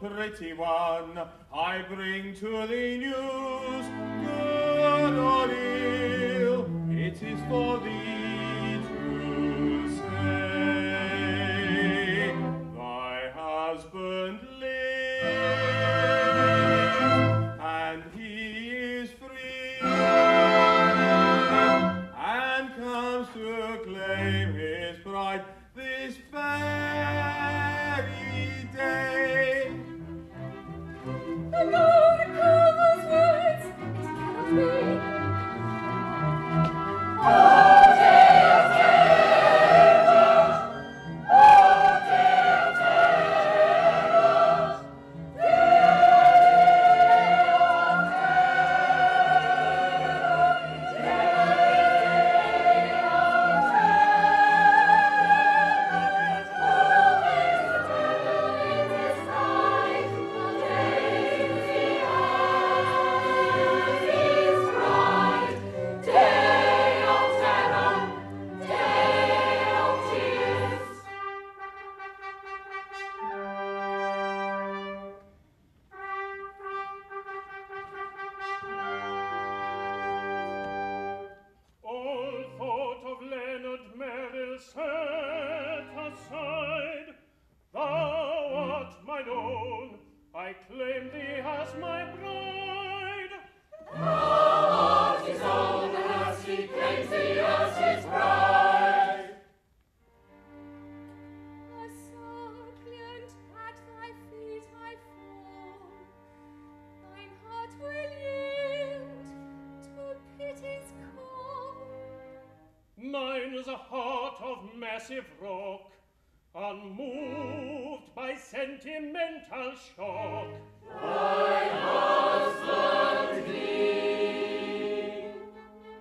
pretty one, I bring to thee news, good or ill, it is for thee to say. Thy husband lives, and he is free, and comes to claim his bride this very day. The Lord covers words, it cannot be. Oh dear Gerald, oh dear Gerald, dear sentimental shock. Thy husband thee. When would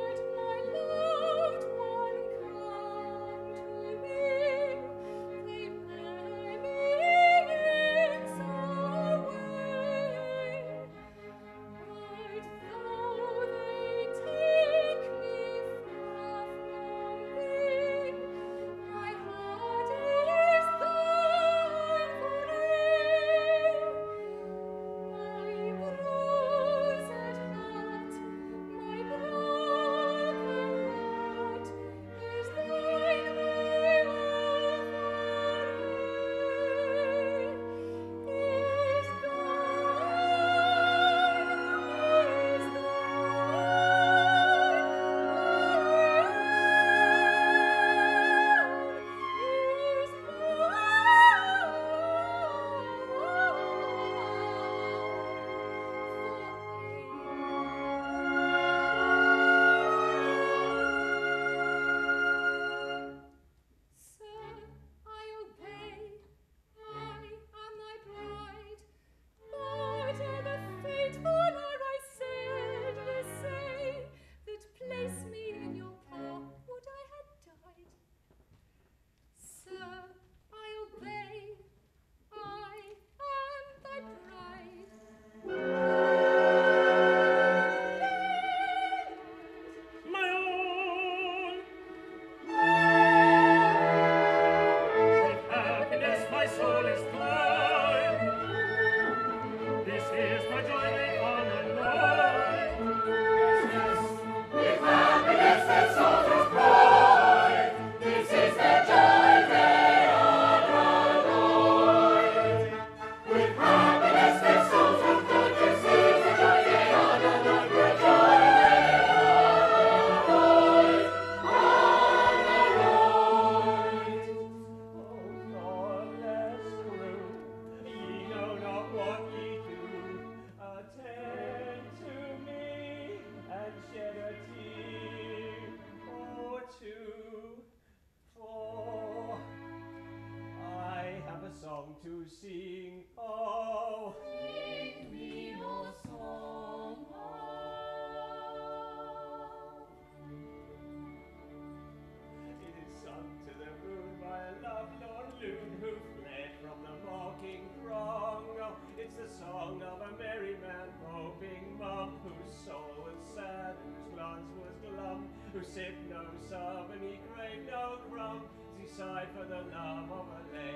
my loved one come to me? Leave my meanings away. But though they take me far from thee, my heart who sipped no sovereign, he craved no crumb, he sighed for the love of a lady.